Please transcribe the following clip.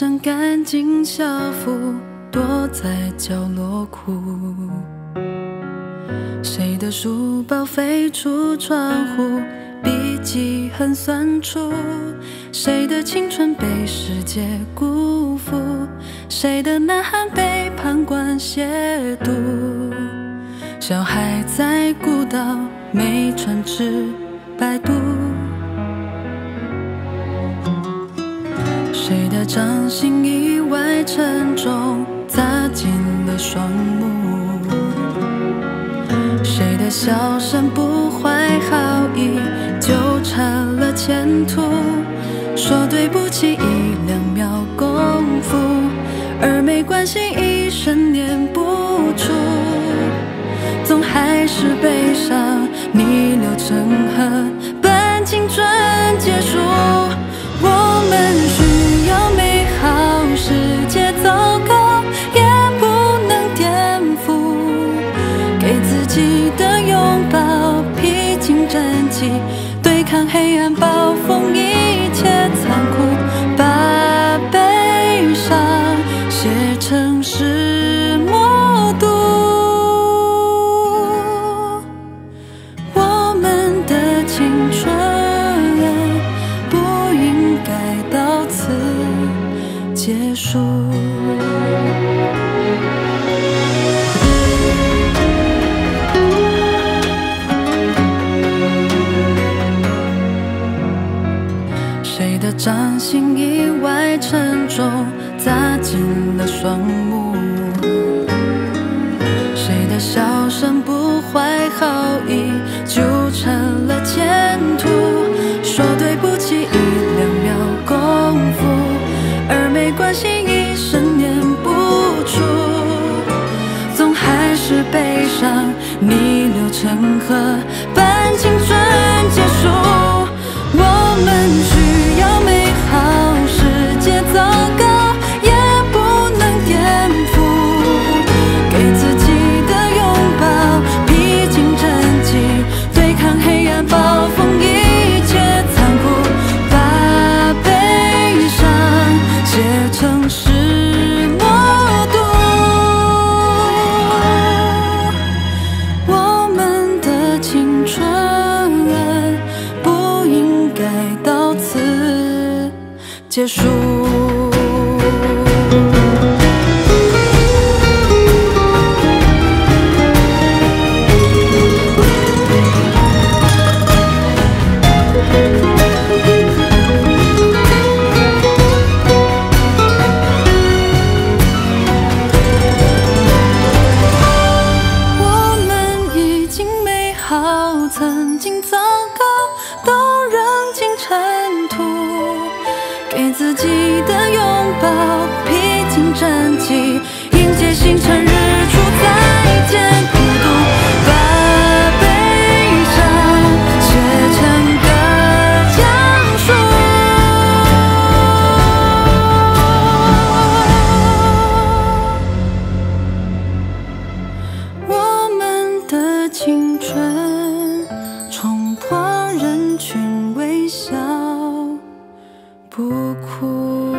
身干净校服，躲在角落哭。谁的书包飞出窗户，笔记很酸楚。谁的青春被世界辜负，谁的呐喊被旁观亵渎。小孩在孤岛，没船只摆渡。 谁的掌心意外沉重，砸进了双目？谁的笑声不怀好意，纠缠了前途？说对不起一两秒功夫，而没关系一生念不出。总还是悲伤逆流成河，半青春结束。我们需。 世界走狗也不能颠覆，给自己的拥抱，披荆斩棘，对抗黑暗，暴风一切残酷，把悲伤写成诗默读。我们的青春不应该到此。 结束。谁的掌心意外沉重，砸进了双目？谁的笑声不怀好意，纠缠了前途？说对不起一两秒功夫。 而没关系，一生念不出，总还是悲伤逆流成河，半青春结束。我们需要美好世界，糟糕也不能颠覆，给自己的拥抱，披荆斩棘，对抗黑暗暴风雨。 结束。我们已经美好，曾经糟糕，都扔进尘土。 给自己的拥抱，披荆斩棘，迎接星辰日出，再见孤独，把悲伤写成歌讲述。我们的青春冲破人群微笑。 不哭。